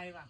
tay vào.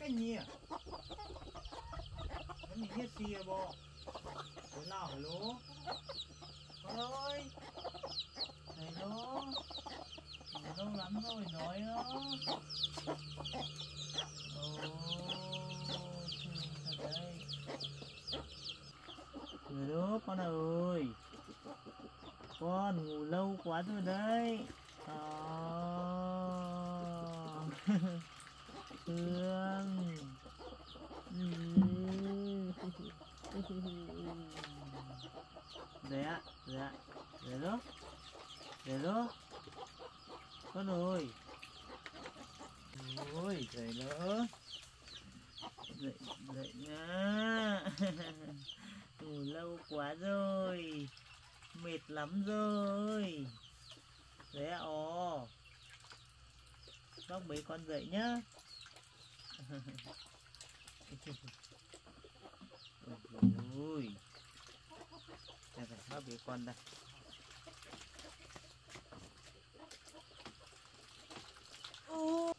Cái nhìa cái mình hết xìa bò cái nào hả lố con ơi này nó lâu lắm rồi nói nó thật đây rồi đó con ơi con ngủ lâu quá rồi đấy Thương Đấy ạ, đấy ạ. Đấy đó. Đấy đó. Con ơi. Ôi trời lỡ. Dậy dậy nhá. Ngủ lâu quá rồi. Mệt lắm rồi. Đấy ạ. Ồ. Bác mấy con dậy nhá. Ôi đây này bác bế con đây ôi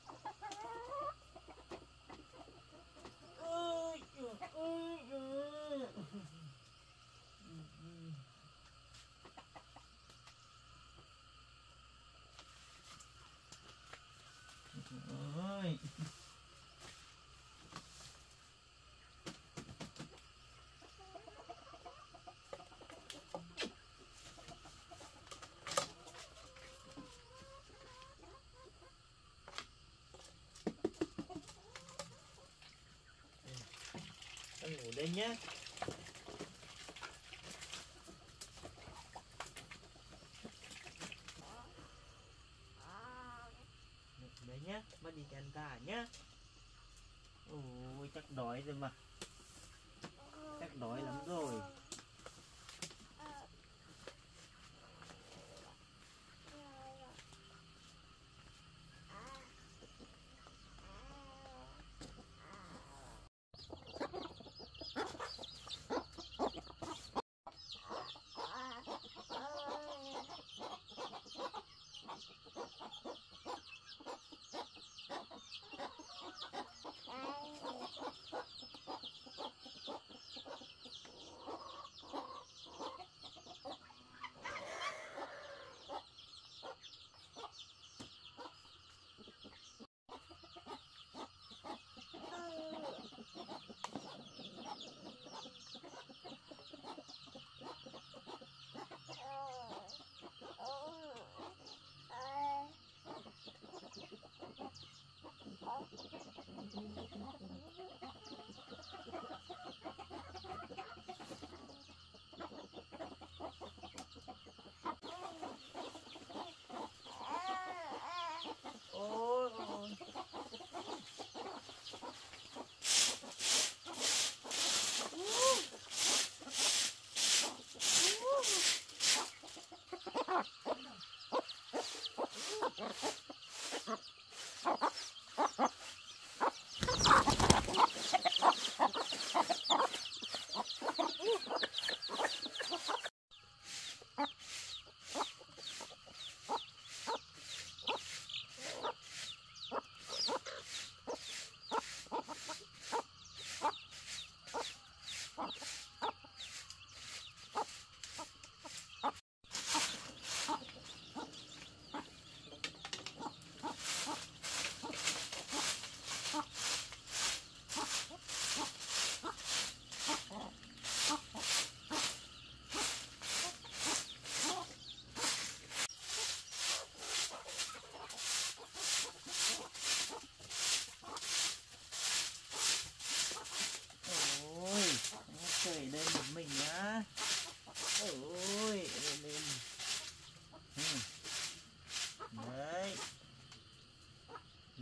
ôi ôi ôi ôi ngủ đây nhé. Đấy nhé, bắt đi chăn gà nhé. Ôi chắc đói rồi mà. Chắc đói lắm rồi.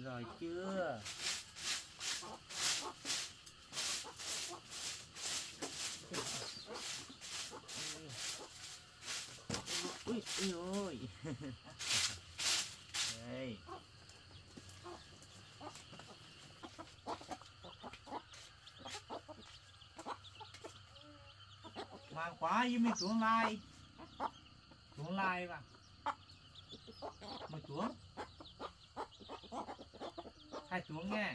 Rồi chưa? Ui, ui ôi. Đây. Mà quá với mình xuống lai. Xuống lai mà. Mà xuống. Hai xuống nghe.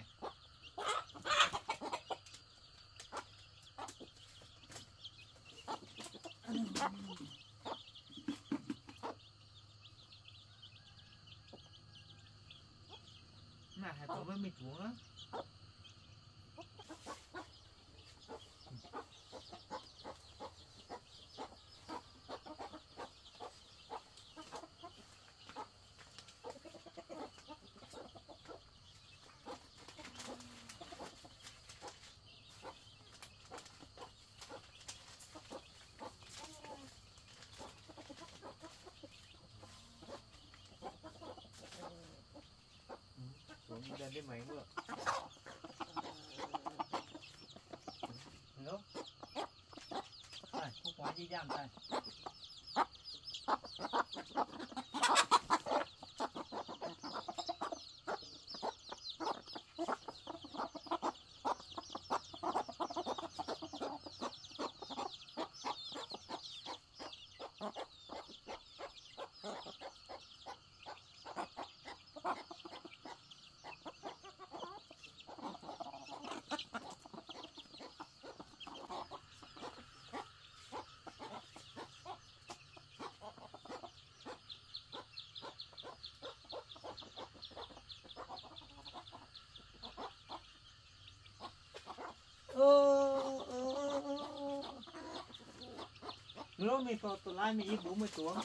Mà hai xuống với mình xuống á. Đem đi máy ngược. Hello. Này, không quá dễ dàng này. Nếu mình có tụi lai mình ít 40 xuống. What?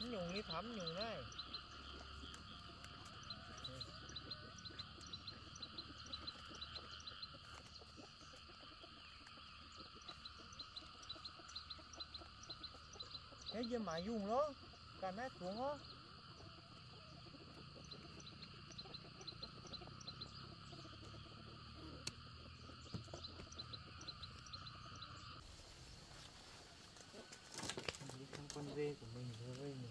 nhùng đi thắm nhùng đấy. Cái gì mà dùng đó, cả nát xuống đó. Con dê của mình thôi đây này.